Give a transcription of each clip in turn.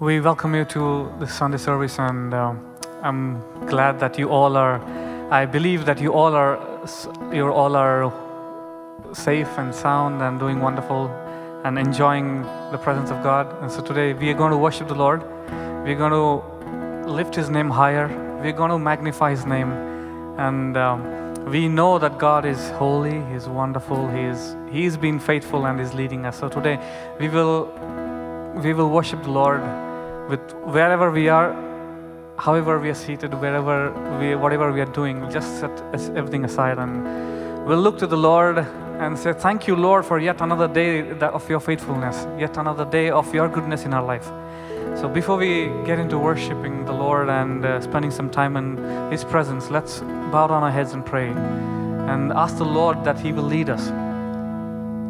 We welcome you to the Sunday service, and I'm glad that you all are, I believe that you all are safe and sound and doing wonderful and enjoying the presence of God. And so today we are going to worship the Lord. We're going to lift His name higher. We're going to magnify His name. And we know that God is holy, He is wonderful, He's been faithful and is leading us. So today we will worship the Lord with wherever we are, however we are seated, whatever we are doing. Just set everything aside and we'll look to the Lord and say, thank you, Lord, for yet another day of your faithfulness, yet another day of your goodness in our life. So before we get into worshiping the Lord and spending some time in His presence, let's bow down our heads and pray and ask the Lord that He will lead us,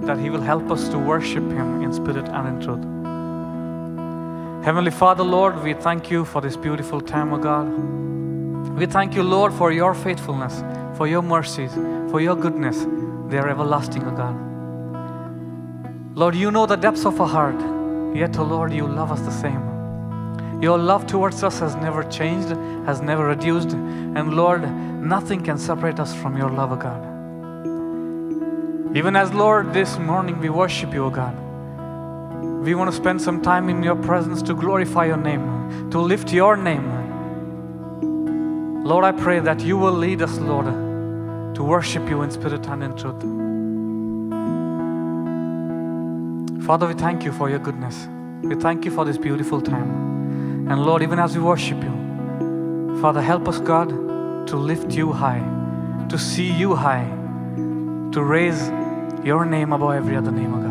that He will help us to worship Him in spirit and in truth. Heavenly Father, Lord, we thank you for this beautiful time, O God. We thank you, Lord, for your faithfulness, for your mercies, for your goodness. They are everlasting, O God. Lord, you know the depths of our heart, yet, O Lord, you love us the same. Your love towards us has never changed, has never reduced, and Lord, nothing can separate us from your love, O God. Even as, Lord, this morning we worship you, O God. We want to spend some time in your presence to glorify your name, to lift your name. Lord, I pray that you will lead us, Lord, to worship you in spirit and in truth. Father, we thank you for your goodness. We thank you for this beautiful time. And Lord, even as we worship you, Father, help us, God, to lift you high, to see you high, to raise your name above every other name, O God.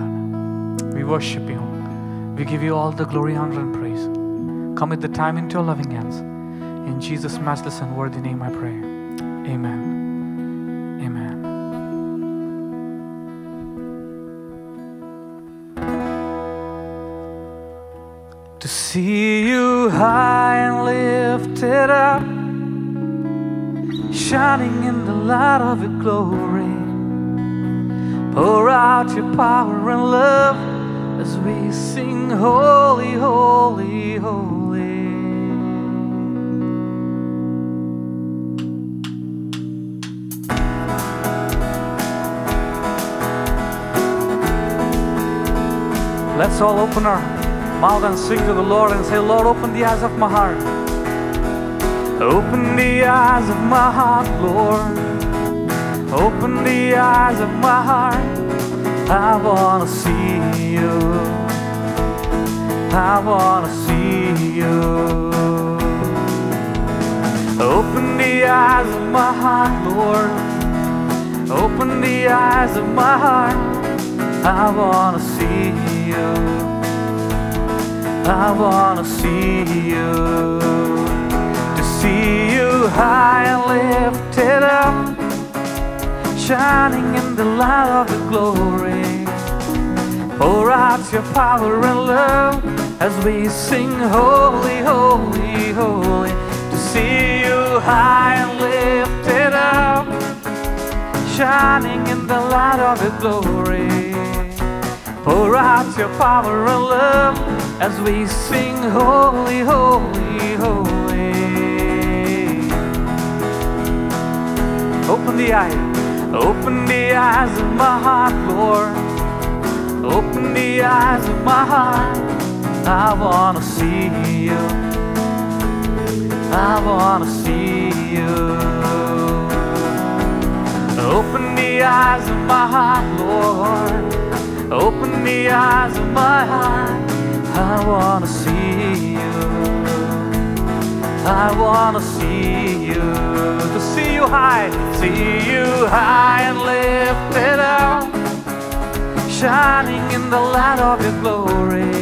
We worship you. We give you all the glory, honor, and praise. Commit the time into your loving hands. In Jesus' matchless and worthy name I pray. Amen. Amen. To see you high and lifted up, shining in the light of your glory. Pour out your power and love as we sing, holy, holy, holy. Let's all open our mouth and sing to the Lord and say, Lord, open the eyes of my heart. Open the eyes of my heart, Lord. Open the eyes of my heart. I wanna see you. I wanna see you. Open the eyes of my heart, Lord. Open the eyes of my heart. I wanna see you. I wanna see you. To see you high and lifted up, shining in the light of your glory. Pour out your power and love as we sing, holy, holy, holy. To see you high and lifted up, shining in the light of your glory. Pour out your power and love as we sing, holy, holy, holy. Open the eyes. Open the eyes of my heart, Lord. Open the eyes of my heart. I wanna see you. I wanna see you. Open the eyes of my heart, Lord. Open the eyes of my heart. I wanna see you. I wanna see you. To see you high, see you high and lifted up, shining in the light of your glory.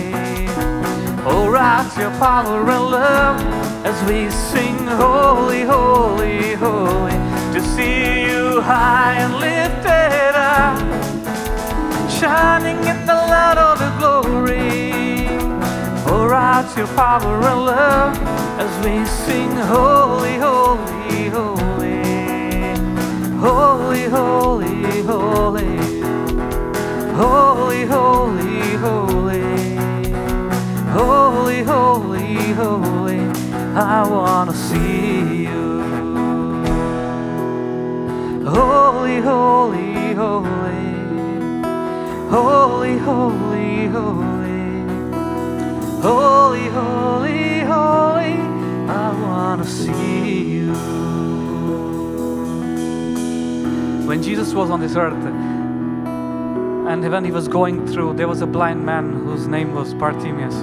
Pour out your power and love as we sing, holy, holy, holy. To see you high and lifted up, shining in the light of your glory. Pour out your power and love as we sing, holy, holy, holy, holy, holy, holy, holy, holy, holy, holy, holy. holy, holy, holy, holy, holy, holy, holy, I want to see you. When Jesus was on this earth, and when he was going through, there was a blind man whose name was Bartimaeus.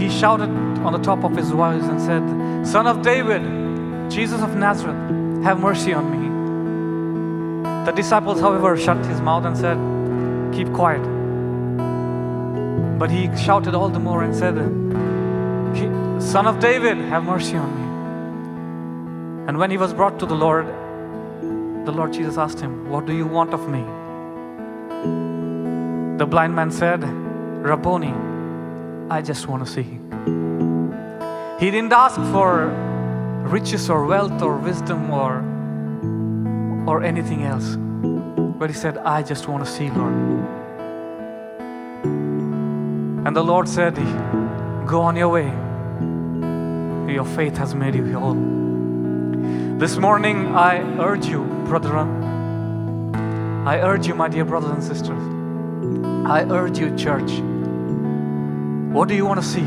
He shouted on the top of his voice and said, Son of David, Jesus of Nazareth, have mercy on me. The disciples, however, shut his mouth and said, Keep quiet. But he shouted all the more and said, Son of David, have mercy on me. And when he was brought to the Lord Jesus asked him, What do you want of me? The blind man said, Rabboni, I just want to see you. He didn't ask for riches or wealth or wisdom or anything else. But he said, I just want to see, Lord. And the Lord said, Go on your way. Your faith has made you whole. This morning, I urge you, brethren. I urge you, my dear brothers and sisters. I urge you, church. What do you want to see?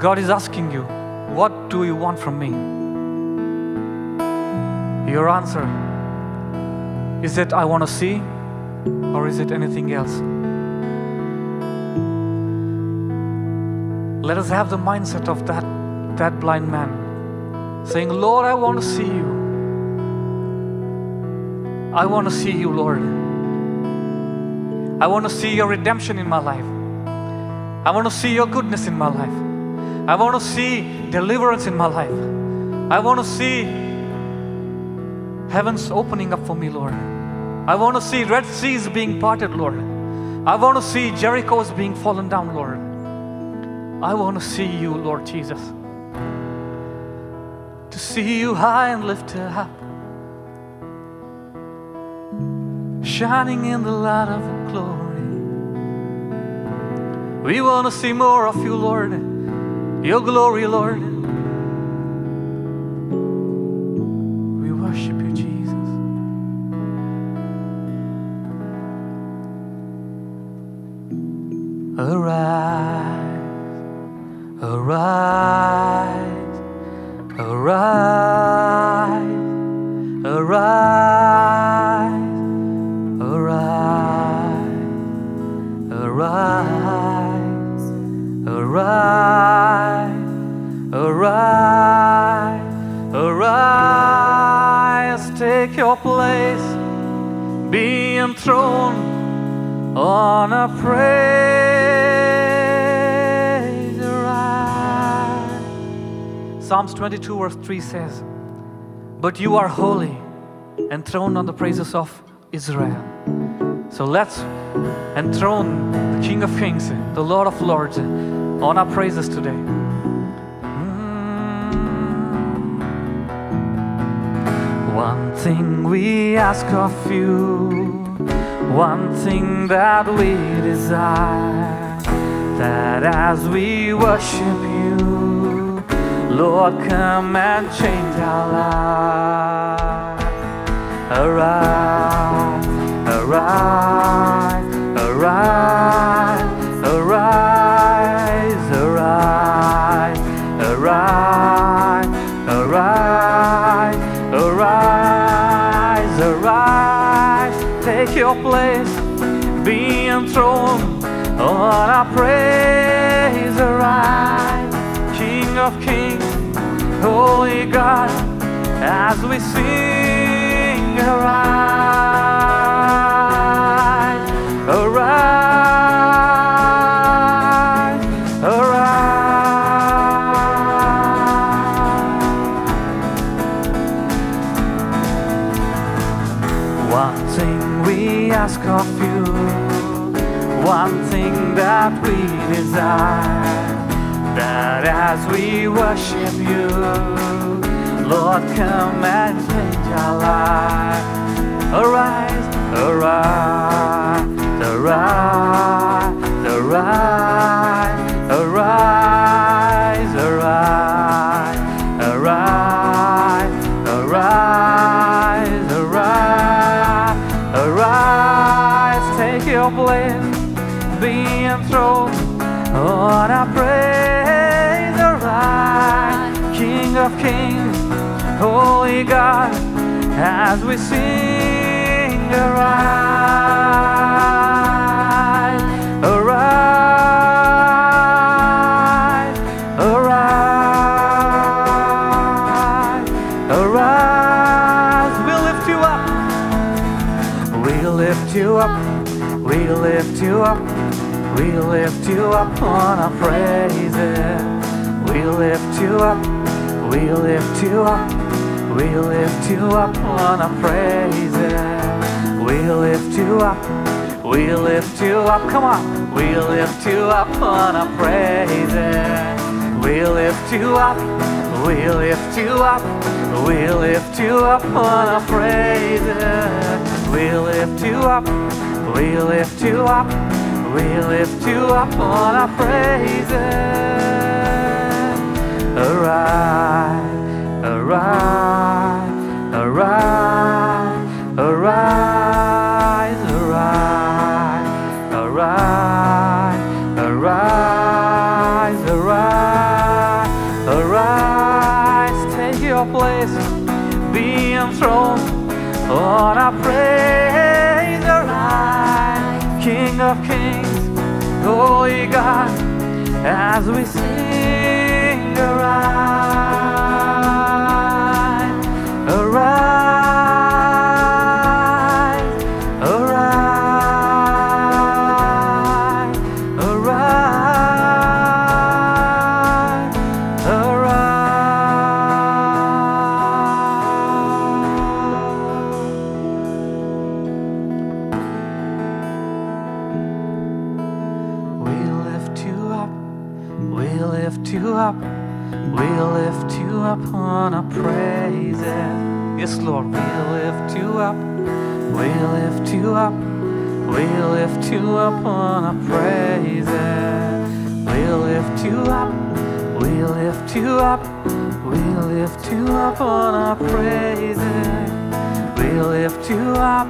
God is asking you, what do you want from me? Your answer, is it I want to see or is it anything else? Let us have the mindset of that blind man saying, Lord, I want to see you. I want to see you, Lord. I want to see your redemption in my life. I want to see your goodness in my life. I want to see deliverance in my life. I want to see heavens opening up for me, Lord. I want to see Red Seas being parted, Lord. I want to see Jericho's being fallen down, Lord. I want to see you, Lord Jesus. To see you high and lifted up, shining in the light of your glory. We want to see more of you, Lord, your glory, Lord. We worship you, Jesus. Arise, arise, arise, arise. Arise, arise, arise, arise, arise, take your place, be enthroned on a praise, arise. Psalms 22 verse 3 says, But you are holy, enthroned on the praises of Israel. So let's enthrone the King of Kings, the Lord of Lords, on our praises today. One thing we ask of you, one thing that we desire, that as we worship you, Lord, come and change our lives. Around. Arise, arise, arise, arise, arise, arise, arise, arise, take your place, be enthroned on our praise, arise, King of Kings, Holy God, as we sing, arise. Arise, arise. One thing we ask of you, one thing that we desire, that as we worship you, Lord, come and change our life. Arise, arise. Arise, arise, arise, arise, arise, Kings, Holy God, as we sing, arise, arise, arise, arise. We'll lift you up, we'll lift you up, we'll lift you up, we'll lift you up on our praises. We'll lift you up, we'll lift you up, we'll lift you up on our praises. We'll lift you up, we'll lift you up, come on. We'll lift you up on our praises. We'll lift you up, we'll lift you up, we'll lift you up on our praises. We'll lift you up, we'll lift you up, we'll lift you up on our praises. Arise, arise, arise, arise, arise, arise, arise, arise, arise. Take your place, be enthroned on our praise. Arise, King of Kings, Holy God, as we sing. Arise, arise, arise, arise, arise. We lift you up, we lift you up. We'll lift you up on our praises. Yes, Lord, we'll lift you up. We'll lift you up. We'll lift you up on our praises. We'll lift you up. We'll lift you up. We'll lift you up on our praises. We'll lift you up.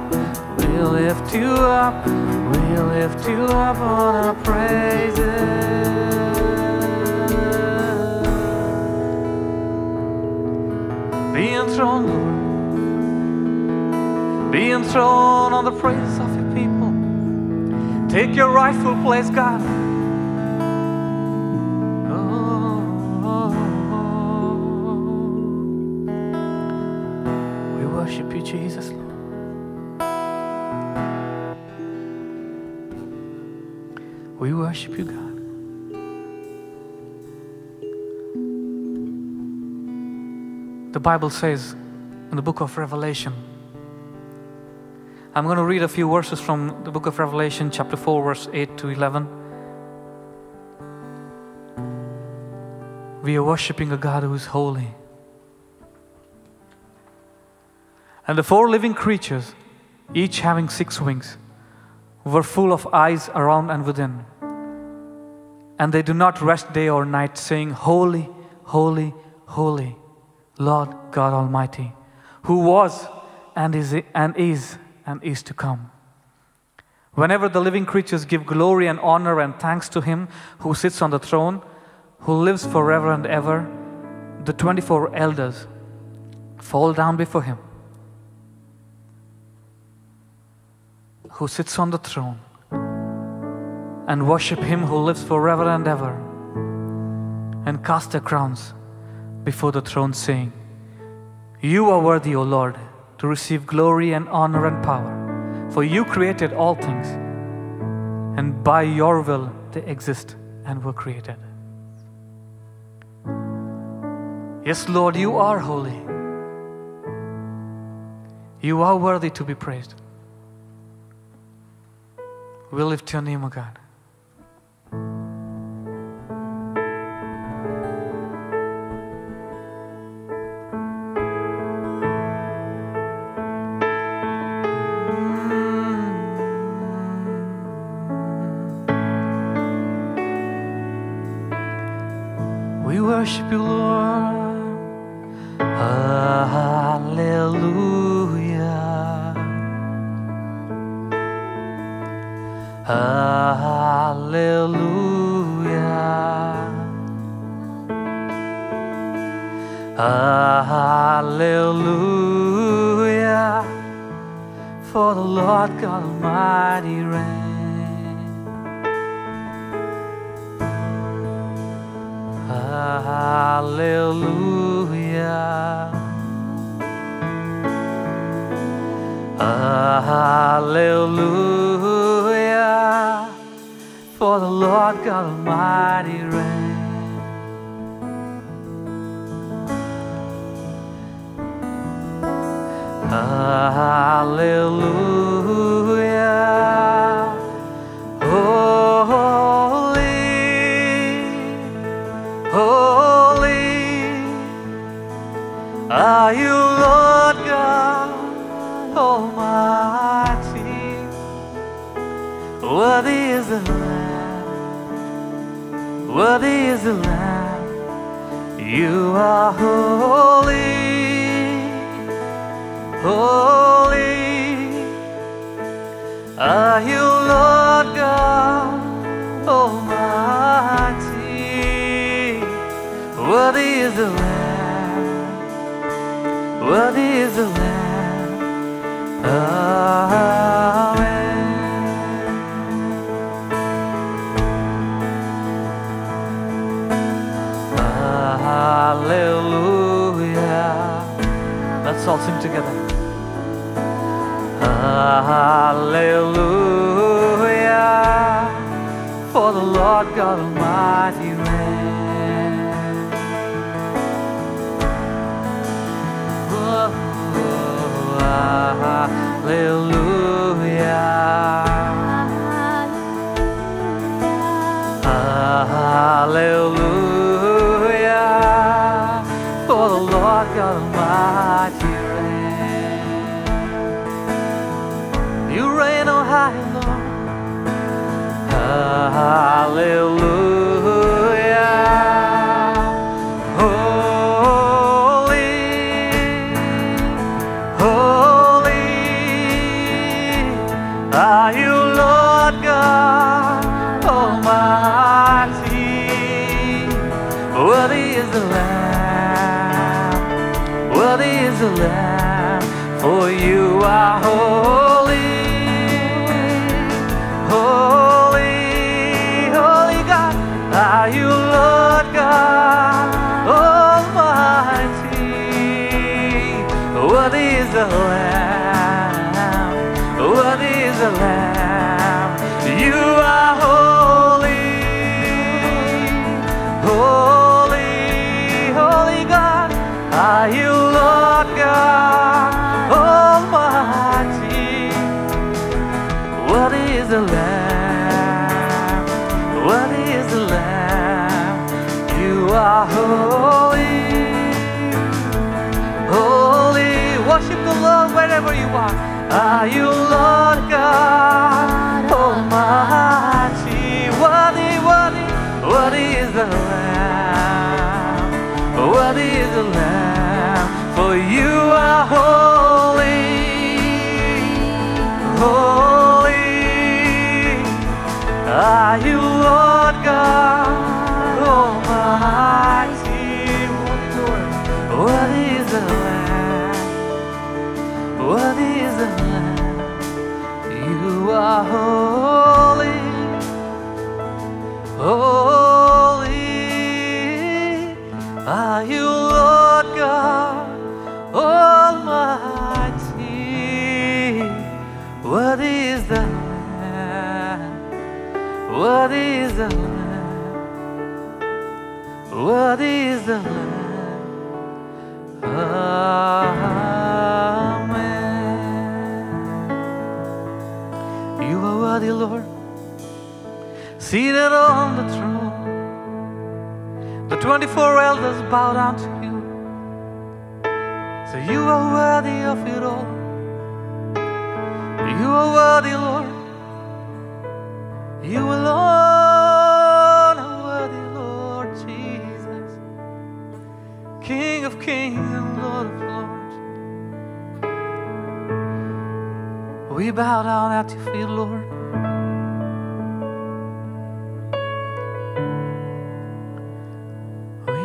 We'll lift you up. We'll lift you up on our praises. Be enthroned, Lord. Be enthroned on the praise of your people. Take your rightful place, God. Oh. We worship you, Jesus, Lord. We worship you, God. The Bible says in the book of Revelation, I'm going to read a few verses from the book of Revelation, chapter 4, verse 8 to 11. We are worshiping a God who is holy. And the four living creatures, each having six wings, were full of eyes around and within. And they do not rest day or night, saying, Holy, holy, holy, Lord God Almighty, who was and is to come. Whenever the living creatures give glory and honor and thanks to Him who sits on the throne, who lives forever and ever, the 24 elders fall down before Him, who sits on the throne, and worship Him who lives forever and ever, and cast their crowns before the throne, saying, You are worthy, O Lord, to receive glory and honor and power, for you created all things, and by your will they exist and were created. Yes, Lord, you are holy. You are worthy to be praised. We lift your name, O God. We worship you, Lord. Hallelujah. Hallelujah. Hallelujah, for the Lord God Almighty reigns. Hallelujah, hallelujah, for the Lord God Almighty reigns. Hallelujah, holy, holy are you, Lord God Almighty. Worthy is the Lamb, worthy is the Lamb, you are holy. Holy are you, Lord God Almighty. Worthy is the Lamb, worthy is the Lamb. Amen. Hallelujah. Let's all sing together. Hallelujah, for the Lord God Almighty reigns. Oh, oh, hallelujah, hallelujah, for the Lord God Almighty. Hallelujah, holy, holy are you, Lord God Almighty. Worthy is the Lamb, worthy is the Lamb, for you are holy. Are you, Lord God Almighty? Worthy is the Lamb, worthy is the Lamb, you are holy, holy, holy God. Are you, Lord God Almighty? Worthy is the Lamb, holy, holy. Worship the Lord wherever you are. Are you, Lord God Almighty? Worthy, worthy, worthy is the Lamb, worthy is the Lamb, for you are holy, holy are you, Lord God Almighty. Worthy is the Lamb, worthy is the Lamb, you are holy, holy are you, Lord God Almighty. Worthy is the Lamb, worthy is the Lamb, worthy is the Lamb. Amen. You are worthy, Lord, seated on the throne. The 24 elders bow down to you. So you are worthy of it all. You are worthy, Lord. You alone. King of kings and Lord of lords, we bow down at your feet, Lord. We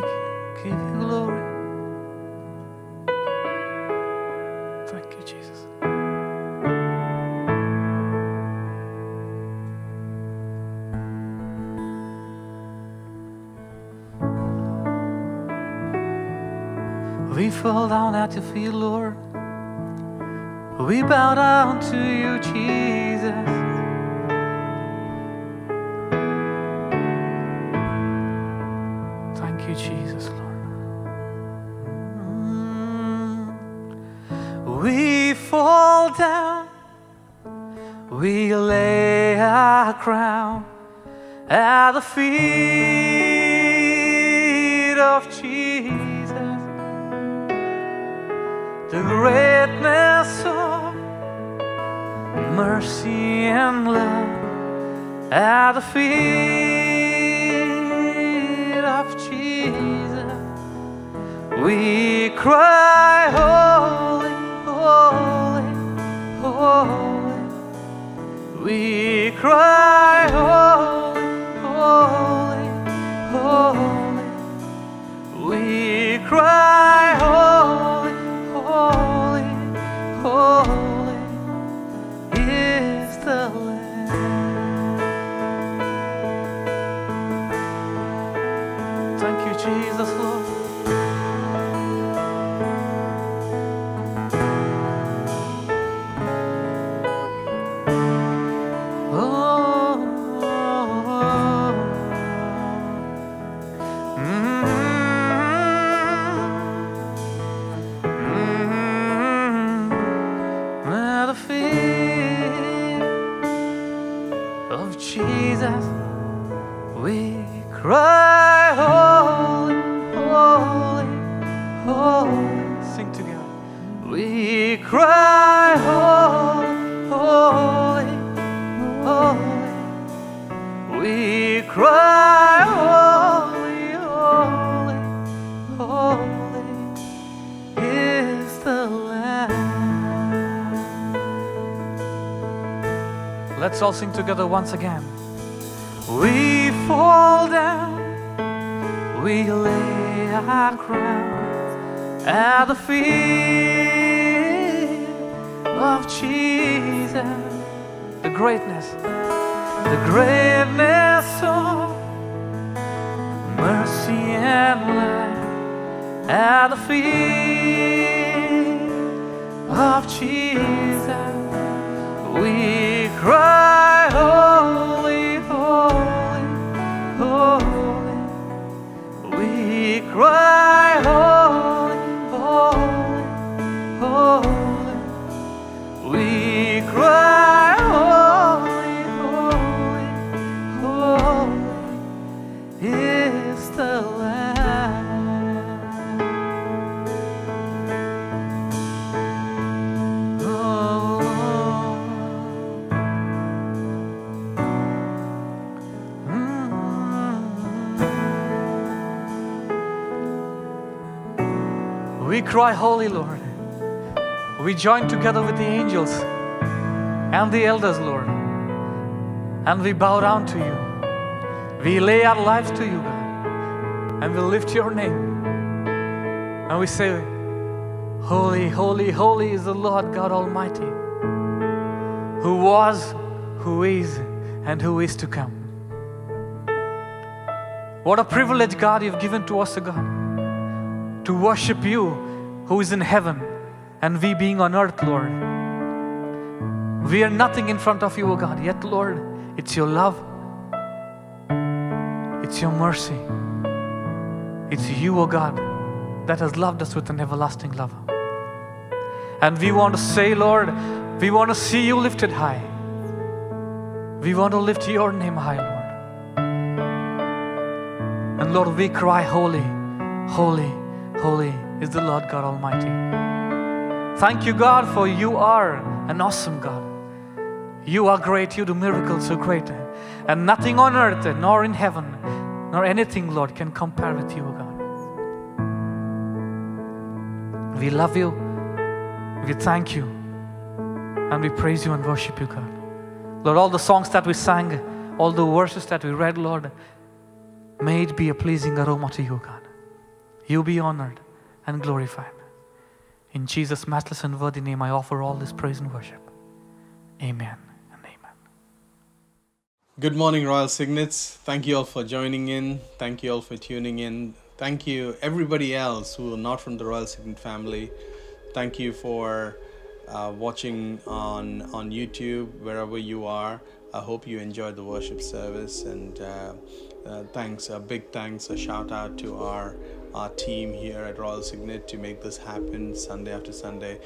give you glory. Thank you, Jesus. We fall down at your feet, Lord. We bow down to you, Jesus. Thank you, Jesus, Lord. We fall down, we lay our crown at the feet of Jesus. The greatness of mercy and love at the feet of Jesus. We cry, holy, holy, holy. We cry, holy, holy, holy. We cry, holy, holy is the Lamb. Thank you, Jesus, Lord. Let's all sing together once again. We fall down, we lay our crown at the feet of Jesus. The greatness of mercy and love at the feet of Jesus. We cry, holy, holy, holy. We cry, holy, holy, holy. We cry, holy, holy, holy is the Lamb. Oh. We cry, holy, Lord. We join together with the angels and the elders, Lord, and we bow down to you. We lay our lives to you, God, and we lift your name. And we say, holy, holy, holy is the Lord God Almighty, who was, who is, and who is to come. What a privilege, God, you've given to us, God, to worship you who is in heaven and we being on earth, Lord. We are nothing in front of you, O God, yet, Lord, it's your love, it's your mercy, it's you, O God, that has loved us with an everlasting love. And we want to say, Lord, we want to see you lifted high. We want to lift your name high, Lord. And Lord, we cry, holy, holy, holy is the Lord God Almighty. Thank you, God, for you are an awesome God. You are great. You do miracles so great. And nothing on earth, nor in heaven, nor anything, Lord, can compare with you, God. We love you. We thank you. And we praise you and worship you, God. Lord, all the songs that we sang, all the verses that we read, Lord, may it be a pleasing aroma to you, God. You be honored and glorified. In Jesus' matchless and worthy name, I offer all this praise and worship. Amen and amen. Good morning, Royal Signets. Thank you all for joining in. Thank you all for tuning in. Thank you, everybody else who are not from the Royal Signet family. Thank you for watching on YouTube, wherever you are. I hope you enjoyed the worship service, and thanks, a big thanks, a shout out to our team here at Royal Signet to make this happen Sunday after Sunday.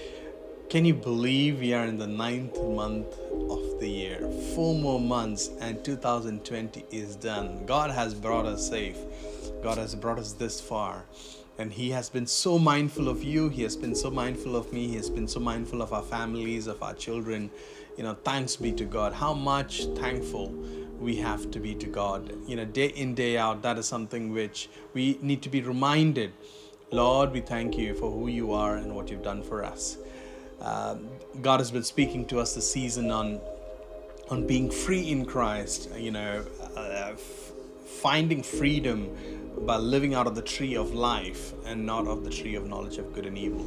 Can you believe we are in the 9th month of the year? 4 more months and 2020 is done. God has brought us safe. God has brought us this far. And He has been so mindful of you. He has been so mindful of me. He has been so mindful of our families, of our children. You know, thanks be to God. How much thankful we have to be to God. You know, day in, day out, that is something which we need to be reminded. Lord, we thank you for who you are and what you've done for us. God has been speaking to us this season on being free in Christ, you know, finding freedom by living out of the tree of life and not of the tree of knowledge of good and evil.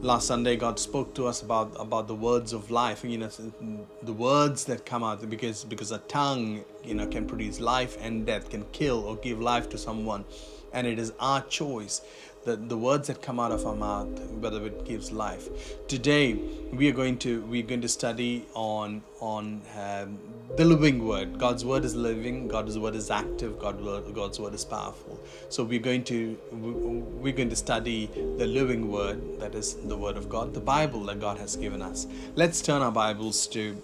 Last Sunday, God spoke to us about the words of life, you know, the words that come out, because a tongue, you know, can produce life and death, can kill or give life to someone. And it is our choice, the words that come out of our mouth, whether it gives life. Today, we're going to study on the living word. God's word is living. God's word is active. God's word is powerful. So we're going to study the living word, that is the word of God, the Bible that God has given us. Let's turn our Bibles to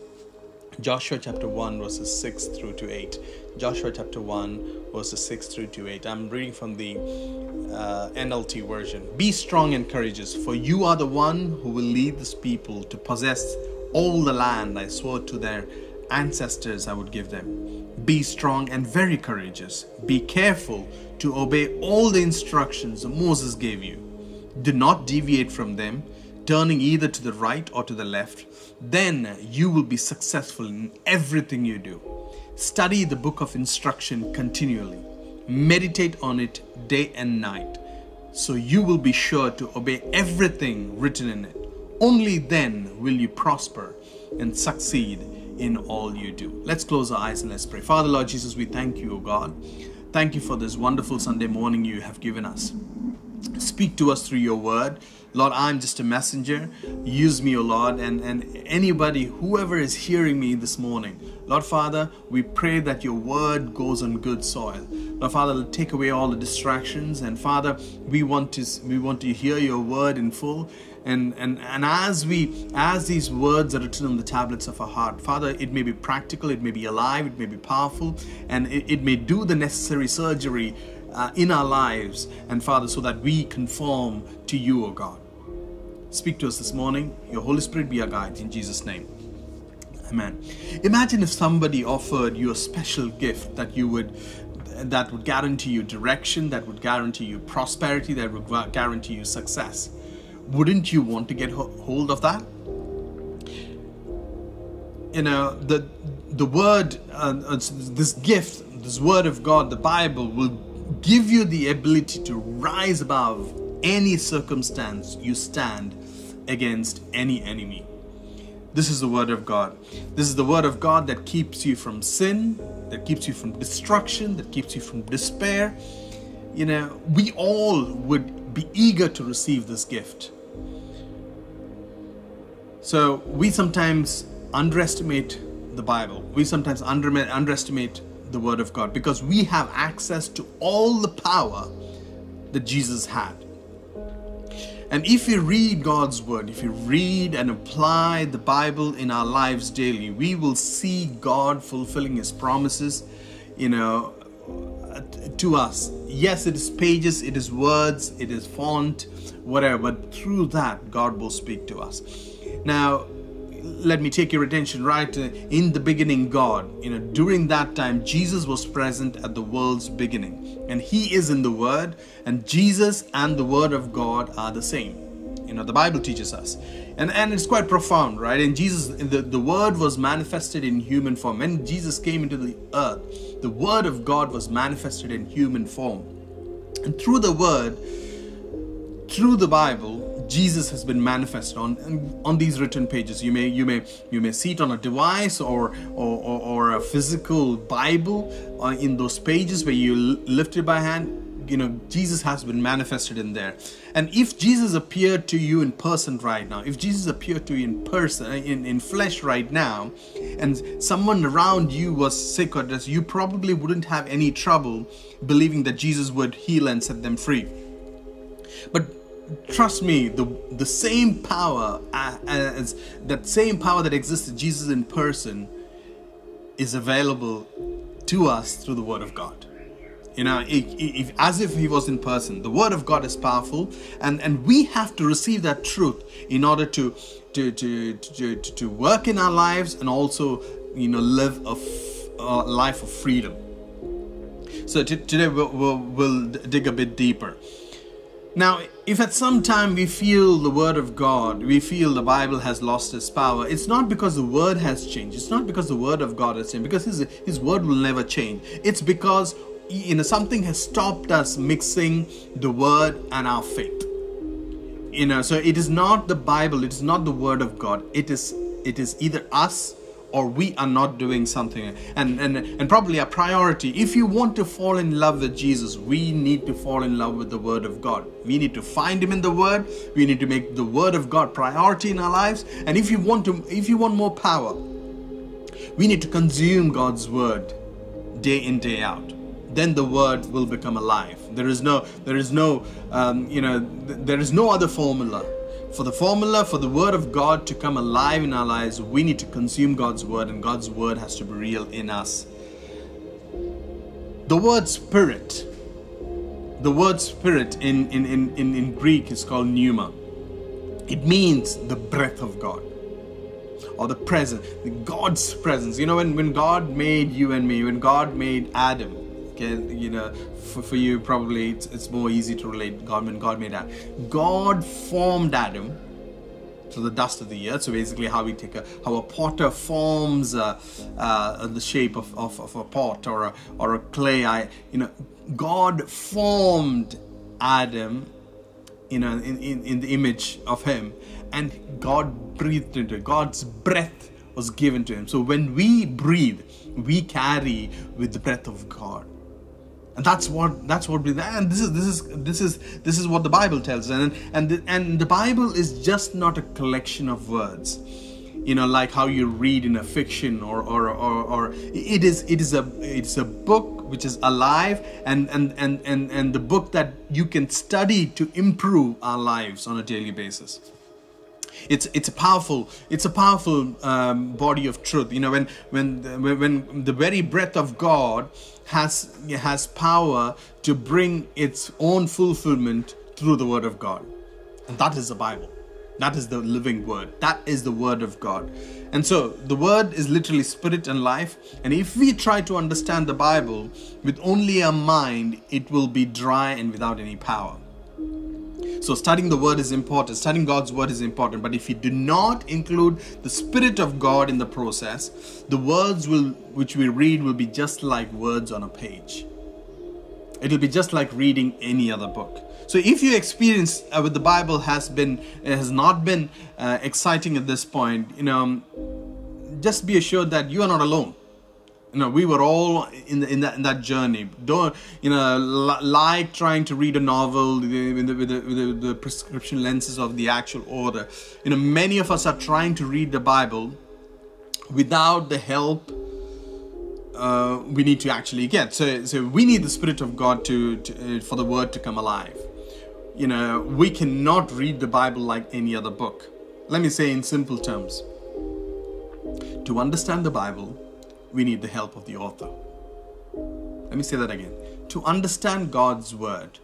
Joshua chapter 1 verses 6 through to 8. Joshua chapter 1 verses 6 through to 8. I'm reading from the NLT version. Be strong and courageous, for you are the one who will lead this people to possess all the land I swore to their ancestors I would give them. Be strong and very courageous. Be careful to obey all the instructions Moses gave you. Do not deviate from them, turning either to the right or to the left. Then you will be successful in everything you do. Study the book of instruction continually. Meditate on it day and night, so you will be sure to obey everything written in it. Only then will you prosper and succeed in all you do. Let's close our eyes and let's pray. Father, Lord Jesus, we thank you, O God. Thank you for this wonderful Sunday morning you have given us. Speak to us through your word. Lord, I'm just a messenger. Use me, O Lord, and anybody, whoever is hearing me this morning. Lord Father, we pray that your word goes on good soil. Lord Father, take away all the distractions. And Father, we want to hear your word in full. And as these words are written on the tablets of our heart, Father, it may be practical, it may be alive, it may be powerful, and it may do the necessary surgery in our lives, and Father, so that we conform to you, O God. Speak to us this morning. Your Holy Spirit be our guide. In Jesus' name, amen. Imagine if somebody offered you a special gift that would guarantee you direction, that would guarantee you prosperity, that would guarantee you success. Wouldn't you want to get hold of that? You know, the word, this gift, this word of God, the Bible, will give you the ability to rise above any circumstance you stand against, any enemy. This is the word of God. This is the word of God that keeps you from sin, that keeps you from destruction, that keeps you from despair. You know, we all would be eager to receive this gift. So we sometimes underestimate the Bible. We sometimes underestimate the word of God, because we have access to all the power that Jesus had. And if we read God's word, if we read and apply the Bible in our lives daily, we will see God fulfilling his promises, you know, to us. Yes, it is pages, it is words, it is font, whatever, but through that God will speak to us. Now, let me take your attention right in the beginning, God. You know, during that time, Jesus was present at the world's beginning, and he is in the word, and Jesus and the word of God are the same. You know, the Bible teaches us, and it's quite profound, right? And Jesus, the word was manifested in human form. When Jesus came into the earth, the word of God was manifested in human form, and through the word, through the Bible, Jesus has been manifested on these written pages. You may see it on a device or a physical Bible in those pages where you lift it by hand. You know, Jesus has been manifested in there. And if Jesus appeared to you in person right now, if Jesus appeared to you in person, in flesh right now, and someone around you was sick or death, you probably wouldn't have any trouble believing that Jesus would heal and set them free. But trust me, the same power as that same power that existed Jesus in person is available to us through the Word of God. You know, as if he was in person. The Word of God is powerful, and we have to receive that truth in order to work in our lives and also, you know, live a life of freedom. So today we'll dig a bit deeper. Now, if at some time we feel the Word of God, we feel the Bible has lost its power, it's not because the Word has changed. It's not because the Word of God has changed, because His Word will never change. It's because, you know, something has stopped us mixing the Word and our faith. You know, so it is not the Bible, it is not the Word of God. It is either us or we are not doing something. And probably a priority, if you want to fall in love with Jesus, we need to fall in love with the Word of God. We need to find Him in the Word. We need to make the Word of God priority in our lives. And if you want more power, we need to consume God's Word day in, day out. Then the Word will become alive. There is no other formula. For the Word of God to come alive in our lives, we need to consume God's Word, and God's Word has to be real in us. The word spirit in Greek is called pneuma. It means the breath of God, or the presence, God's presence. You know, when God made you and me, when God made Adam, you know, for you probably it's more easy to relate. When God made Adam, God formed Adam from the dust of the earth. So basically how a potter forms the shape of a pot or a clay. God formed Adam, you know, in the image of Him, and God breathed into it. God's breath was given to Him. So when we breathe, we carry with the breath of God. And this is what the Bible tells, and the Bible is just not a collection of words, you know, like how you read in a fiction or it's a book which is alive and the book that you can study to improve our lives on a daily basis. It's a powerful body of truth. You know, when the very breath of God has power to bring its own fulfillment through the Word of God, and that is the Bible. That is the living Word. That is the Word of God. And so the Word is literally spirit and life. And if we try to understand the Bible with only our mind, it will be dry and without any power. So studying the Word is important, studying God's Word is important, but if you do not include the Spirit of God in the process, the words which we read will be just like words on a page. It will be just like reading any other book. So if your experience with the Bible has not been exciting at this point, you know, just be assured that you are not alone. You know, we were all in that journey. Don't, you know, like trying to read a novel with the prescription lenses of the actual author. You know, many of us are trying to read the Bible without the help we need to actually get. So we need the Spirit of God for the Word to come alive. You know, we cannot read the Bible like any other book. Let me say in simple terms. To understand the Bible, we need the help of the author. Let me say that again. To understand God's Word,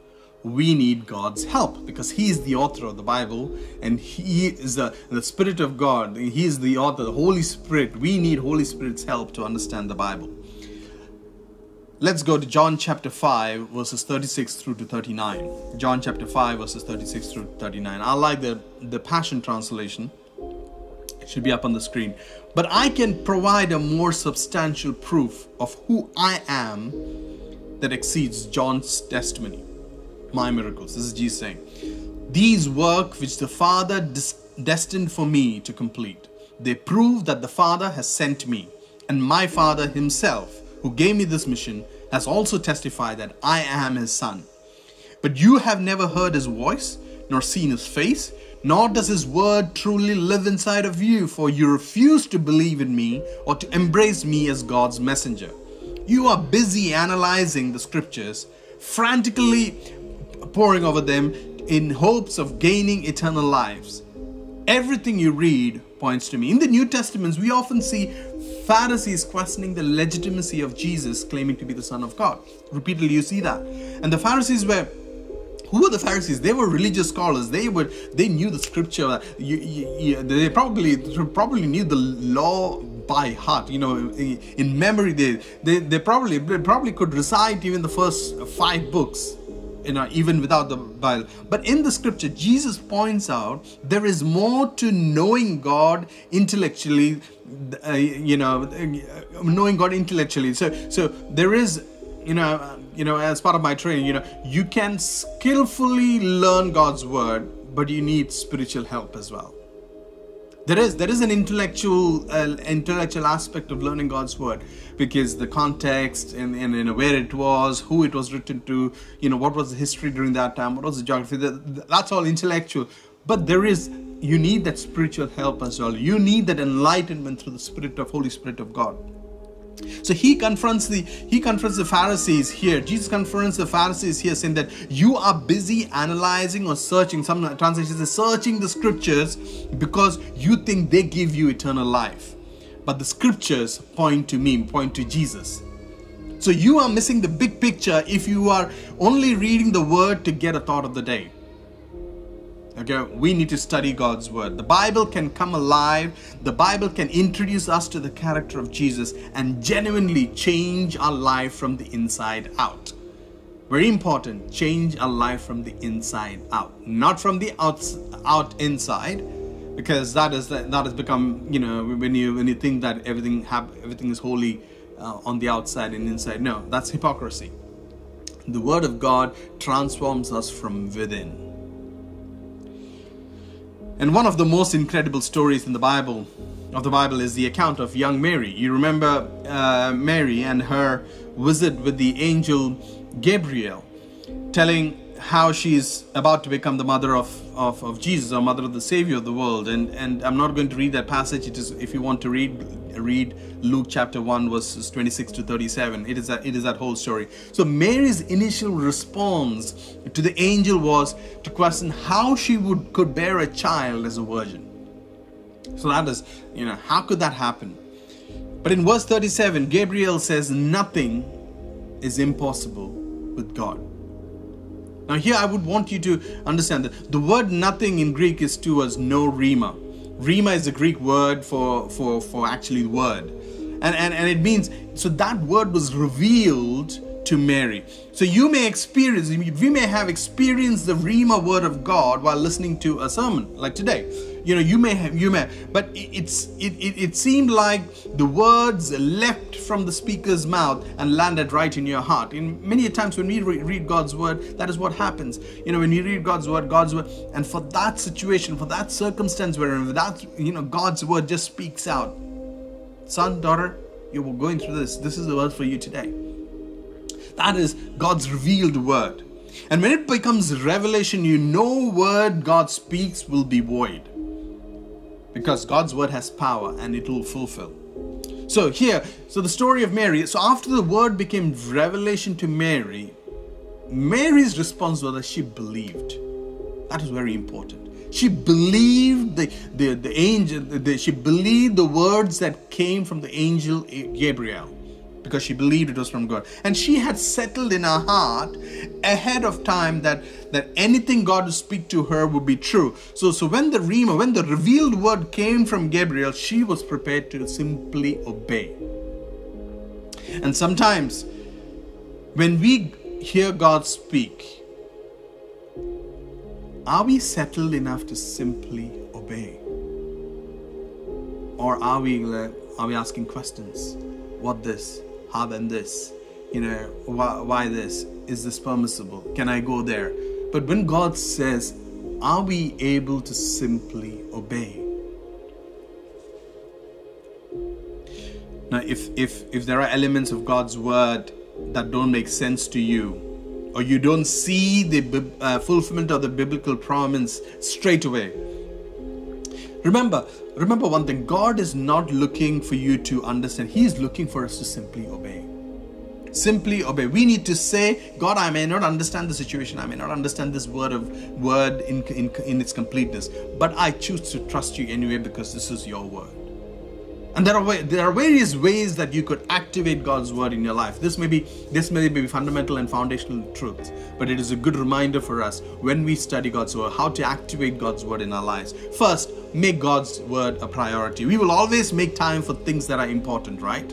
we need God's help, because He is the author of the Bible, and He is the Spirit of God. He is the author, the Holy Spirit. We need Holy Spirit's help to understand the Bible. Let's go to John chapter 5, verses 36 through to 39. John chapter 5, verses 36 through 39. I like the Passion Translation. Should be up on the screen. But I can provide a more substantial proof of who I am that exceeds John's testimony, my miracles. This is Jesus saying, These work which the Father destined for me to complete. They prove that the Father has sent me, and my Father himself, who gave me this mission, has also testified that I am his Son. But you have never heard his voice, nor seen his face, nor does his word truly live inside of you, for you refuse to believe in me or to embrace me as God's messenger. You are busy analyzing the scriptures, frantically poring over them in hopes of gaining eternal lives. Everything you read points to me. In the New Testaments, we often see Pharisees questioning the legitimacy of Jesus claiming to be the Son of God. Repeatedly, you see that. And the Pharisees were... Who were the Pharisees? They were religious scholars. They knew the scripture. They probably knew the law by heart. You know, in memory. They probably could recite even the first 5 books, you know, even without the Bible. But in the scripture, Jesus points out there is more to knowing God intellectually. Knowing God intellectually. So there is. You know, as part of my training, you know, you can skillfully learn God's word, but you need spiritual help as well. There is an intellectual aspect of learning God's word, because the context and you know, where it was, who it was written to, you know, what was the history during that time, what was the geography, that's all intellectual. But you need that spiritual help as well. You need that enlightenment through the Holy Spirit of God. So he confronts the Pharisees here. Jesus confronts the Pharisees here, saying that you are busy analyzing or searching. Some translations are searching the scriptures because you think they give you eternal life. But the scriptures point to me, point to Jesus. So you are missing the big picture if you are only reading the word to get a thought of the day. Okay, we need to study God's word. The Bible can come alive. The Bible can introduce us to the character of Jesus and genuinely change our life from the inside out. Very important, change our life from the inside out, not from the out inside, because that has become, you know, when you think that everything is holy on the outside and inside. No, that's hypocrisy. The word of God transforms us from within. And one of the most incredible stories in the Bible, is the account of young Mary. You remember Mary and her visit with the angel Gabriel, telling how she is about to become the mother of Jesus, or mother of the Savior of the world. And I'm not going to read that passage. It is, if you want to read Luke chapter 1 verses 26 to 37. It is that whole story. So Mary's initial response to the angel was to question how she could bear a child as a virgin. So that is, you know, how could that happen? But in verse 37, Gabriel says nothing is impossible with God. Now here I would want you to understand that the word nothing in Greek is towards no rhema. Rhema is the Greek word for actually word. And it means, so that word was revealed to Mary. So we may have experienced the rhema word of God while listening to a sermon like today. You know, but it seemed like the words leapt from the speaker's mouth and landed right in your heart. And many times when we read God's word, that is what happens. You know, when you read God's word, and for that situation, for that circumstance, wherever that, you know, God's word just speaks out. Son, daughter, you were going through this. This is the word for you today. That is God's revealed word. And when it becomes revelation, you know, word God speaks will be void, because God's word has power and it will fulfill. So here, so the story of Mary, so after the word became revelation to Mary, Mary's response was that she believed. That is very important. She believed the angel, she believed the words that came from the angel Gabriel, because she believed it was from God. And she had settled in her heart ahead of time that anything God would speak to her would be true. So when the revealed word came from Gabriel, she was prepared to simply obey. And sometimes when we hear God speak, are we settled enough to simply obey? Or are we asking questions? What this? How then this? You know, why this? Is this permissible? Can I go there? But when God says, Are we able to simply obey? Now, if there are elements of God's word that don't make sense to you, or you don't see the fulfillment of the biblical promise straight away, remember one thing: God is not looking for you to understand. He is looking for us to simply obey. Simply obey. We need to say, God, I may not understand the situation. I may not understand this word in its completeness, but I choose to trust you anyway because this is your word. And there are various ways that you could activate God's word in your life. This may be fundamental and foundational truths, but it is a good reminder for us when we study God's word, how to activate God's word in our lives. First, make God's word a priority. We will always make time for things that are important, right?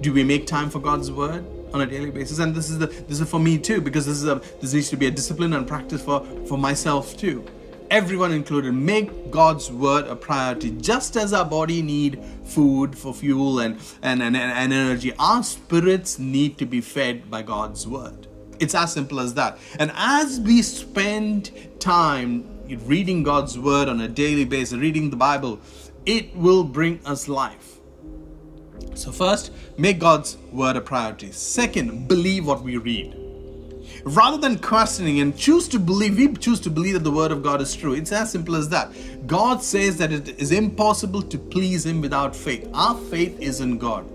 Do we make time for God's word on a daily basis? And this is for me too, because this needs to be a discipline and practice for myself too. Everyone included, make God's word a priority. Just as our body need food for fuel and energy, our spirits need to be fed by God's word. It's as simple as that. And as we spend time reading God's word on a daily basis, reading the Bible, it will bring us life. So first, make God's word a priority. Second, believe what we read. Rather than questioning and we choose to believe that the word of God is true. It's as simple as that. God says that it is impossible to please him without faith. Our faith is in God.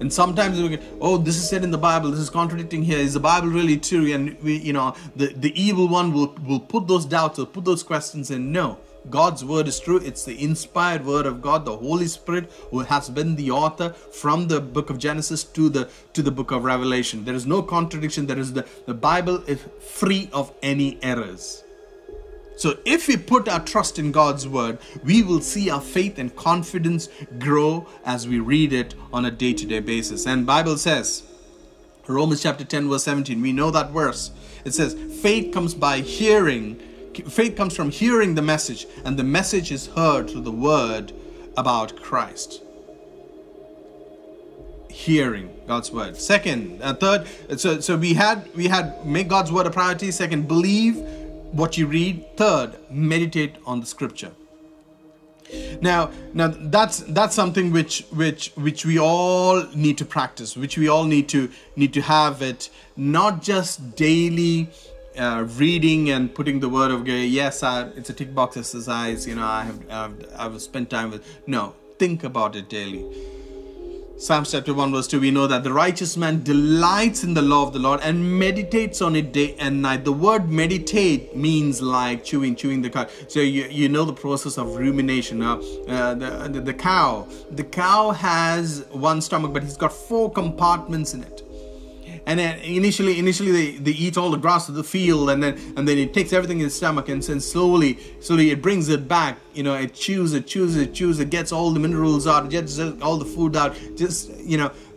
And sometimes we get, oh, this is said in the Bible, this is contradicting here. Is the Bible really true? And we, the evil one will put those doubts, will put those questions in. No, God's word is true. It's the inspired word of God, the Holy Spirit, who has been the author from the book of Genesis to the book of Revelation. There is no contradiction. There is the Bible is free of any errors. So if we put our trust in God's word, we will see our faith and confidence grow as we read it on a day-to-day basis. And Bible says, Romans chapter 10 verse 17, we know that verse. It says, faith comes by hearing. Faith comes from hearing the message, and the message is heard through the word about Christ. Hearing God's word. Second, third. So we had make God's word a priority. Second, believe what you read. Third, meditate on the scripture. Now that's something which we all need to practice, which we all need to have it, not just daily. Reading and putting the word of God. Yes, it's a tick box exercise. I've spent time with. No, think about it daily. Psalm chapter 1 verse 2, we know that the righteous man delights in the law of the Lord and meditates on it day and night. The word meditate means like chewing the cud. So you know the process of rumination. The cow has one stomach, but he's got four compartments in it. And then initially they eat all the grass of the field, and then it takes everything in the stomach, and then slowly it brings it back. It chews, it gets all the minerals out, it gets all the food out.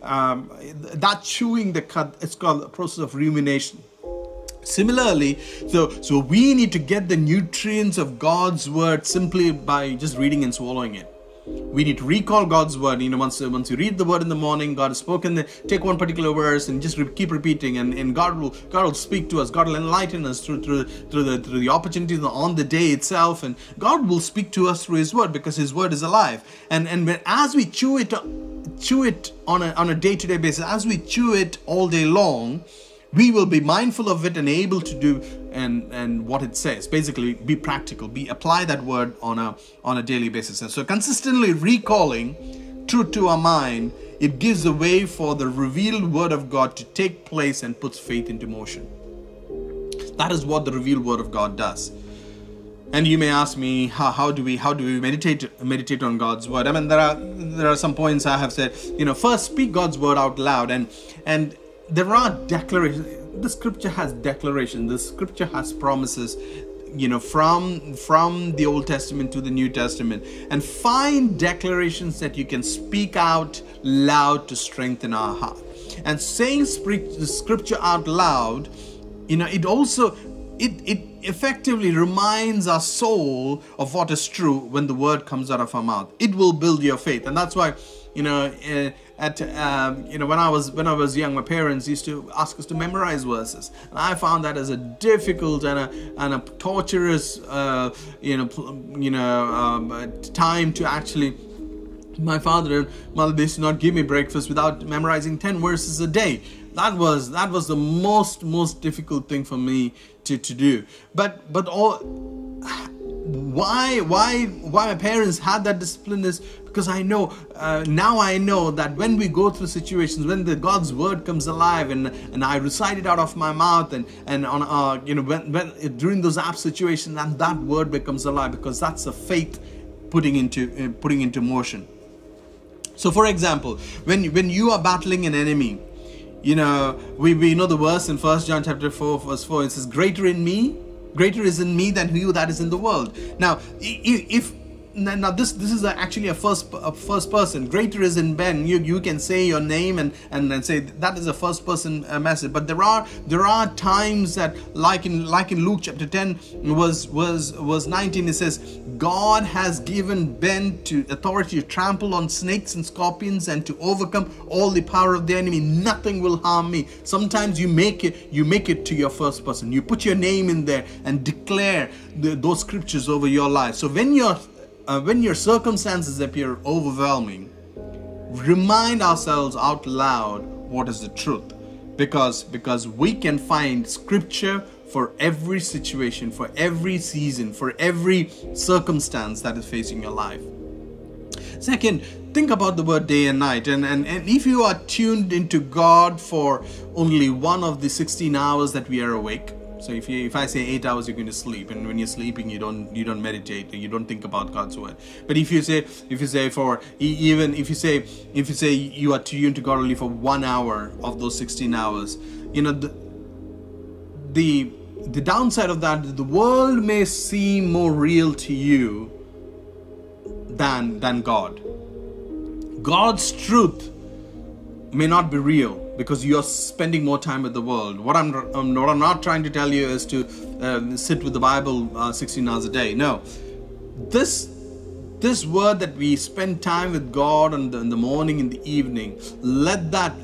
That chewing the cud, it's called the process of rumination. Similarly, so we need to get the nutrients of God's word simply by just reading and swallowing it. We need to recall God's word. Once you read the word in the morning, God has spoken. Take one particular verse and just keep repeating, and God will speak to us. God will enlighten us through the opportunities on the day itself, and God will speak to us through His word because His word is alive. And as we chew it on a day-to-day basis, as we chew it all day long, we will be mindful of it and able to do and what it says. Basically, be practical. Apply that word on a daily basis. And so consistently recalling truth to our mind, it gives a way for the revealed word of God to take place and puts faith into motion. That is what the revealed word of God does. And you may ask me, how do we meditate on God's word? I mean, there are some points I have said. First, speak God's word out loud, and there are declarations. The scripture has declarations. The scripture has promises, from the Old Testament to the New Testament. And find declarations that you can speak out loud to strengthen our heart. And saying the scripture out loud, it also, it effectively reminds our soul of what is true when the word comes out of our mouth. It will build your faith. And that's why, you know, when I was young, my parents used to ask us to memorize verses, and I found that as a difficult and a torturous time to actually. My father and mother, they used to not give me breakfast without memorizing 10 verses a day. That was the most difficult thing for me to do. But why my parents had that discipline is because I know now I know that when we go through situations, when the God's word comes alive and I recite it out of my mouth and on when during those apt situations, and that word becomes alive, because that's a faith putting into motion. So for example, when you are battling an enemy, you know, we know the verse in 1 John chapter 4 verse 4, it says, greater is in me than he that is in the world. Now this is actually a first person. Greater is in Ben. You can say your name and say that is a first person message. But there are times that like in Luke chapter 10 verse 19, it says, God has given Ben to authority to trample on snakes and scorpions and to overcome all the power of the enemy. Nothing will harm me. Sometimes you make it to your first person. You put your name in there and declare those scriptures over your life. So when your circumstances appear overwhelming, remind ourselves out loud what is the truth, because we can find scripture for every situation, for every season, for every circumstance that is facing your life. Second, think about the word day and night. And if you are tuned into God for only one of the 16 hours that we are awake. So if I say 8 hours, you're going to sleep, and when you're sleeping, you don't meditate, you don't think about God's word. But if you say you are tuned to God only for 1 hour of those 16 hours, you know, the downside of that, the world may seem more real to you than God. God's truth may not be real, because you're spending more time with the world. What I'm not trying to tell you is to sit with the Bible 16 hours a day. No, this word that we spend time with God in the morning, in the evening, let that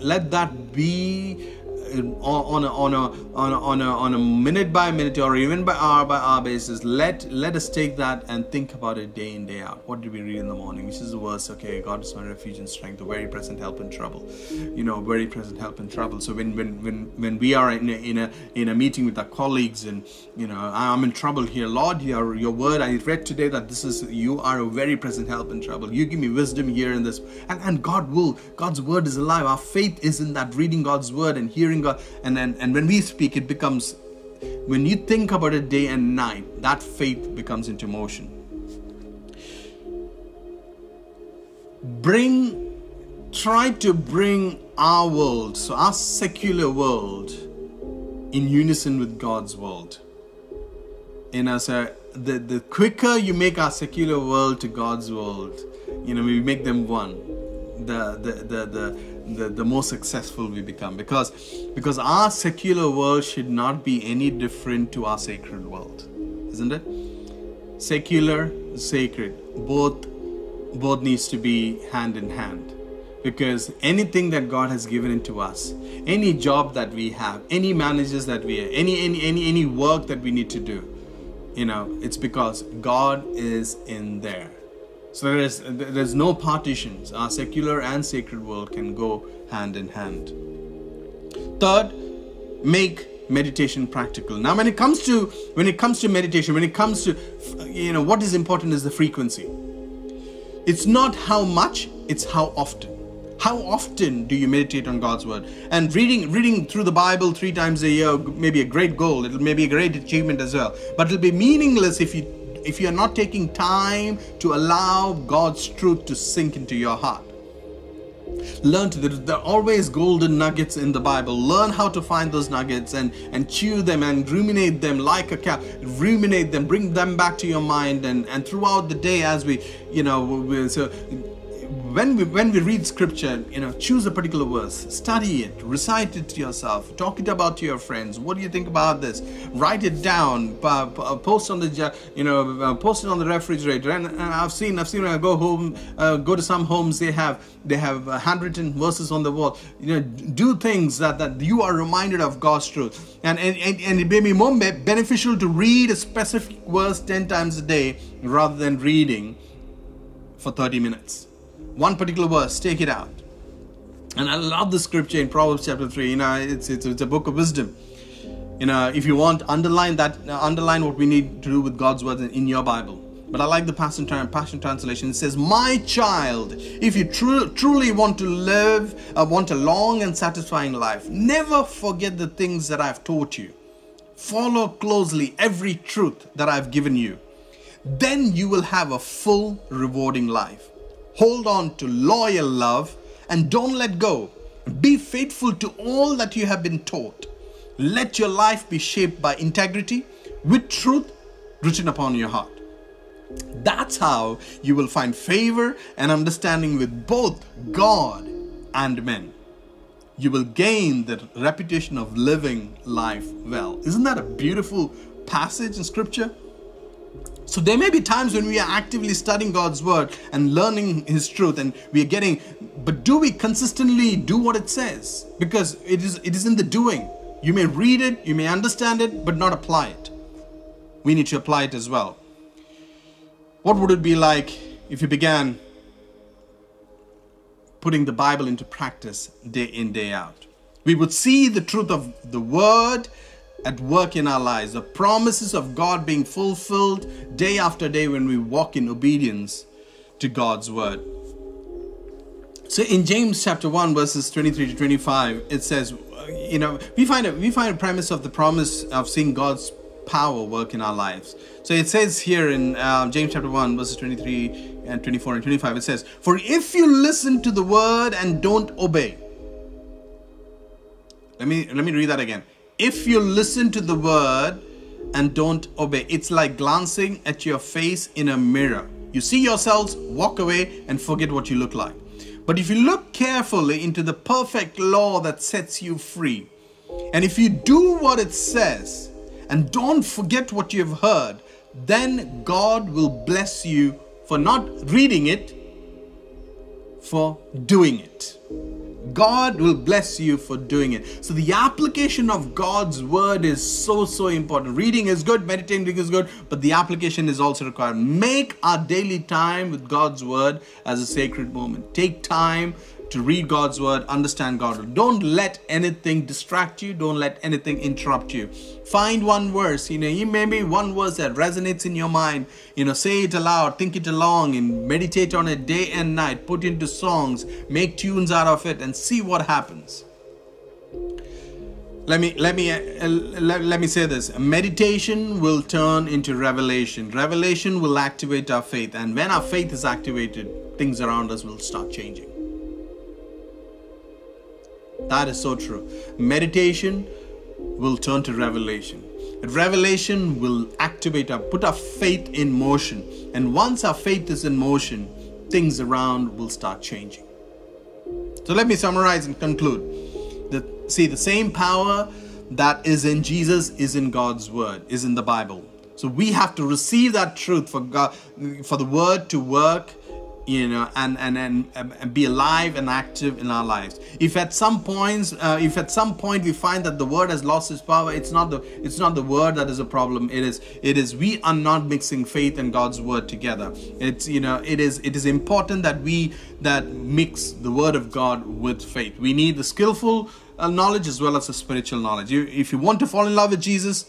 be on a minute by minute or even by hour basis. Let us take that and think about it day in, day out. What did we read in the morning? This is the verse. Okay, God is my refuge and strength, a very present help in trouble. You know, very present help in trouble. So when we are in a meeting with our colleagues, and you know, I'm in trouble here, Lord, your word I read today, that this is, you are a very present help in trouble. You give me wisdom here in this, and God's word is alive. Our faith is in that, reading God's word and hearing God, and when we speak, it becomes, when you think about it day and night, that faith becomes into motion. Try to bring our world, so our secular world, in unison with God's world. You know, so the quicker you make our secular world to God's world, you know, we make them one, the more successful we become, because our secular world should not be any different to our sacred world, isn't it? Secular, sacred, both needs to be hand in hand, because anything that God has given into us, any job that we have, any managers that we have, any work that we need to do, you know, it's because God is in there. So there's no partitions. Our secular and sacred world can go hand in hand. Third, make meditation practical. Now, when it comes to meditation, when it comes to, you know, what is important is the frequency. It's not how much, it's how often. How often do you meditate on God's word? And reading through the Bible 3 times a year may be a great goal. It may be a great achievement as well. But it'll be meaningless if you are not taking time to allow God's truth to sink into your heart. Learn to, there are always golden nuggets in the Bible. Learn how to find those nuggets and chew them and ruminate them like a cow. Ruminate them, bring them back to your mind, and throughout the day as we, you know, so when we read scripture, choose a particular verse, study it, recite it to yourself, talk it about to your friends. What do you think about this? Write it down, post on the post it on the refrigerator. And I've seen when I go home, go to some homes, they have handwritten verses on the wall. Do things that you are reminded of God's truth, and it may be more beneficial to read a specific verse 10 times a day rather than reading for 30 minutes. One particular verse, take it out. And I love the scripture in Proverbs chapter 3. It's a book of wisdom. If you want, underline what we need to do with God's word in your Bible. But I like the Passion Translation. It says, "My child, if you truly want to live, want a long and satisfying life, never forget the things that I've taught you. Follow closely every truth that I've given you. Then you will have a full, rewarding life. Hold on to loyal love and don't let go. Be faithful to all that you have been taught. Let your life be shaped by integrity, with truth written upon your heart. That's how you will find favor and understanding with both God and men. You will gain the reputation of living life well." Isn't that a beautiful passage in scripture? So there may be times when we are actively studying God's word and learning his truth, and we are getting, but do we consistently do what it says? Because it is in the doing. You may read it, you may understand it, but not apply it. We need to apply it as well. What would it be like if you began putting the Bible into practice day in, day out? We would see the truth of the word at work in our lives, the promises of God being fulfilled day after day when we walk in obedience to God's word. So in James chapter 1 verses 23 to 25, it says, we find a premise of the promise of seeing God's power work in our lives. So it says here in James chapter 1 verses 23 and 24 and 25, it says, "For if you listen to the word and don't obey." Let me read that again. If you listen to the word and don't obey, it's like glancing at your face in a mirror. You see yourselves, walk away, and forget what you look like. But if you look carefully into the perfect law that sets you free, and if you do what it says and don't forget what you have heard, then God will bless you for not reading it, for doing it. God will bless you for doing it. So the application of God's word is so important. Reading is good, meditating is good, but the application is also required. Make our daily time with God's word as a sacred moment. Take time to read God's word, understand God's word. Don't let anything distract you. Don't let anything interrupt you. Find one verse. Maybe one verse that resonates in your mind. Say it aloud, think it along, and meditate on it day and night. Put into songs, make tunes out of it, and see what happens. Let me say this. Meditation will turn into revelation. Revelation will activate our faith, and when our faith is activated, things around us will start changing. That is so true. Meditation will turn to revelation. Revelation will activate our, put our faith in motion. And once our faith is in motion, things around will start changing. So let me summarize and conclude. The same power that is in Jesus is in God's word, is in the Bible. So we have to receive that truth for God, for the word to work, and be alive and active in our lives. If at some point we find that the word has lost its power, it's not the word that is a problem. It is we are not mixing faith and God's word together. It is important that we mix the word of God with faith. We need the skillful knowledge as well as the spiritual knowledge. If you want to fall in love with Jesus,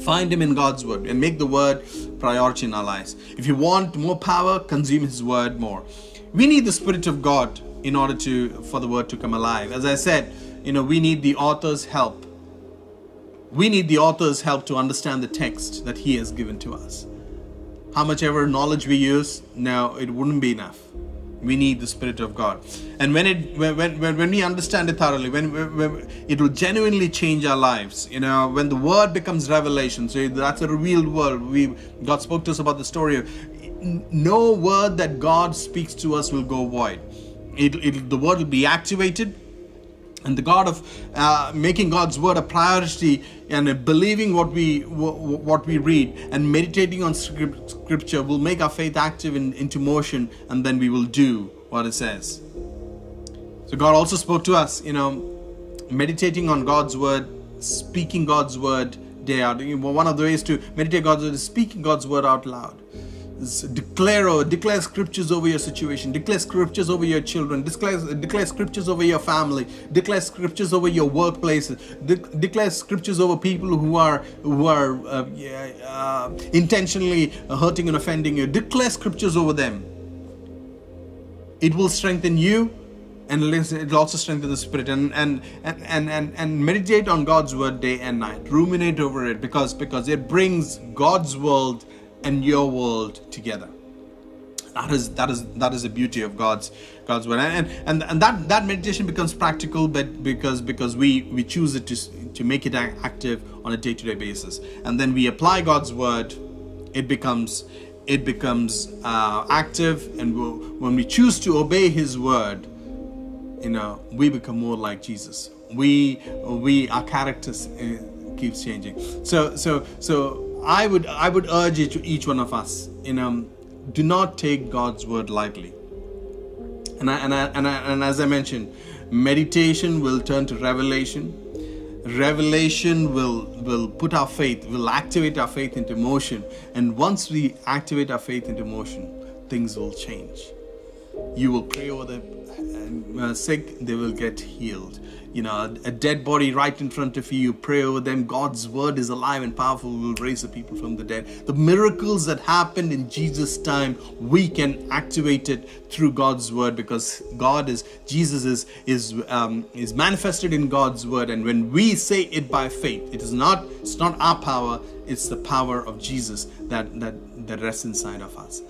find him in God's word and make the word priority in our lives. If you want more power, consume his word more. We need the Spirit of God in order for the word to come alive. As I said, we need the author's help. We need the author's help to understand the text that he has given to us. How much ever knowledge we use, no, it wouldn't be enough. We need the Spirit of God, and when we understand it thoroughly, when it will genuinely change our lives. When the word becomes revelation, so that's a revealed word. God spoke to us about the story of no word that God speaks to us will go void. The word will be activated. And the God of making God's word a priority and believing what we read and meditating on scripture will make our faith active into motion, and then we will do what it says. So God also spoke to us, meditating on God's word, speaking God's word day out. One of the ways to meditate God's word is speaking God's word out loud. Declare scriptures over your situation, declare scriptures over your children, declare scriptures over your family, declare scriptures over your workplaces, declare scriptures over people who are intentionally hurting and offending you. Declare scriptures over them. It will strengthen you, and it'll also strengthen the spirit. And meditate on God's word day and night. Ruminate over it, because it brings God's world and your world together. That is the beauty of God's word, and that meditation becomes practical, but because we choose it to make it active on a day-to-day basis, and then we apply God's word, it becomes active, and when we choose to obey His word, we become more like Jesus. Our character keeps changing. So. I would urge each one of us, do not take God's word lightly. And as I mentioned, meditation will turn to revelation. Revelation will put our faith, will activate our faith into motion. And once we activate our faith into motion, things will change. You will pray over the sick; they will get healed. A dead body right in front of you, you pray over them. God's word is alive and powerful, will raise the people from the dead. The miracles that happened in Jesus' time, we can activate it through God's word, because Jesus is manifested in God's word. And when we say it by faith, it's not our power, it's the power of Jesus that rests inside of us.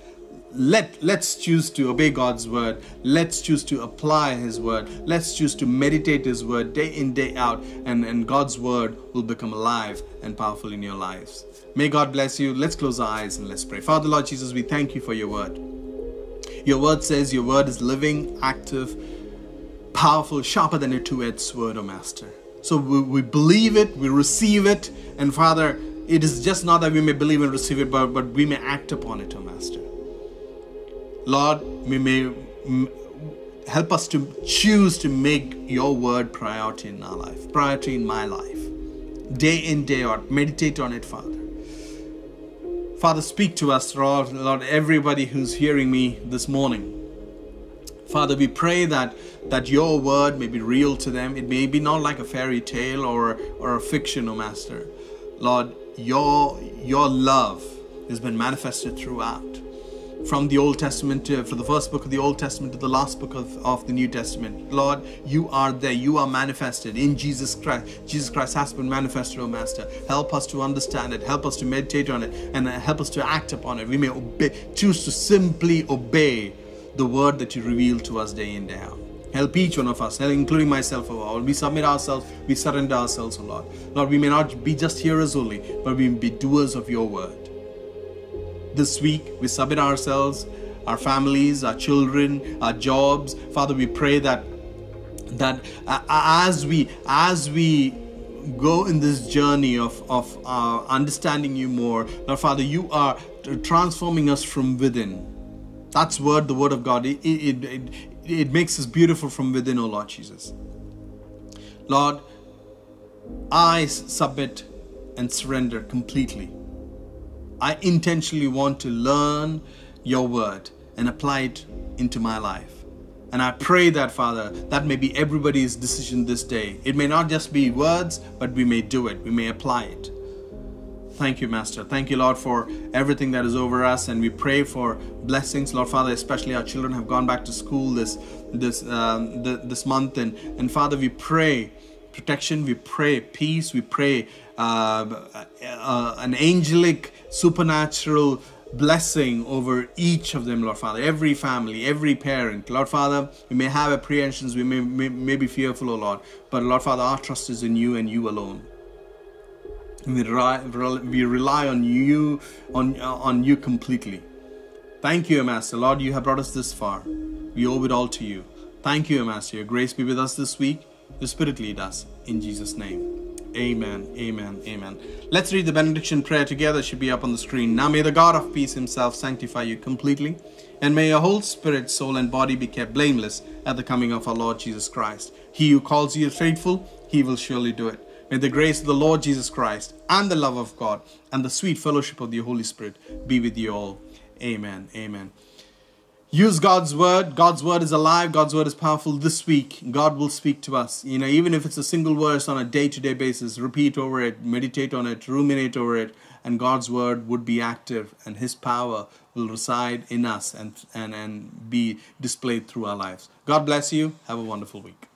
Let's choose to obey God's word. Let's choose to apply His word. Let's choose to meditate His word day in, day out, and God's word will become alive and powerful in your lives. May God bless you. Let's close our eyes and let's pray. Father, Lord Jesus, we thank You for Your word. Your word says Your word is living, active, powerful, sharper than a two-edged sword, O Master. So we believe it, we receive it, and Father, it is just not that we may believe and receive it, but we may act upon it, O Master. Lord, help us to choose to make Your word priority in our life, priority in my life. Day in, day out, meditate on it, Father. Father, speak to us, Lord, everybody who's hearing me this morning. Father, we pray that Your word may be real to them. It may be not like a fairy tale or a fiction, O Master. Lord, Your love has been manifested throughout. From the Old Testament, from the first book of the Old Testament to the last book of the New Testament. Lord, You are there. You are manifested in Jesus Christ. Jesus Christ has been manifested, O Master. Help us to understand it. Help us to meditate on it. And help us to act upon it. We may choose to simply obey the word that You reveal to us day in, day out. Help each one of us, including myself, O Lord. We submit ourselves. We surrender ourselves, O Lord. Lord, we may not be just hearers only, but we may be doers of Your word. This week, we submit ourselves, our families, our children, our jobs. Father, we pray that as we go in this journey of understanding You more, Lord, Father, You are transforming us from within. That's the word of God. It makes us beautiful from within, O Lord Jesus. Lord, I submit and surrender completely. I intentionally want to learn Your word and apply it into my life. And I pray that, Father, that may be everybody's decision this day. It may not just be words, but we may do it. We may apply it. Thank You, Master. Thank You, Lord, for everything that is over us. And we pray for blessings, Lord, Father, especially our children have gone back to school this month. And Father, we pray protection, we pray peace, we pray an angelic, supernatural blessing over each of them, Lord Father, every family, every parent. Lord Father, we may have apprehensions, we may be fearful, O Lord, but Lord Father, our trust is in You and You alone. We rely on You completely. Thank you, Master. Lord, you have brought us this far. We owe it all to you. Thank you, Master. Your grace be with us this week. Your Spirit lead us. In Jesus' name. Amen. Amen. Amen. Let's read the benediction prayer together. It should be up on the screen. Now may the God of peace himself sanctify you completely. And may your whole spirit, soul, and body be kept blameless at the coming of our Lord Jesus Christ. He who calls you faithful, he will surely do it. May the grace of the Lord Jesus Christ and the love of God and the sweet fellowship of the Holy Spirit be with you all. Amen. Amen. Use God's word. God's word is alive. God's word is powerful. This week, God will speak to us. You know, even if it's a single verse on a day-to-day basis, repeat over it, meditate on it, ruminate over it, and God's word would be active and his power will reside in us and be displayed through our lives. God bless you. Have a wonderful week.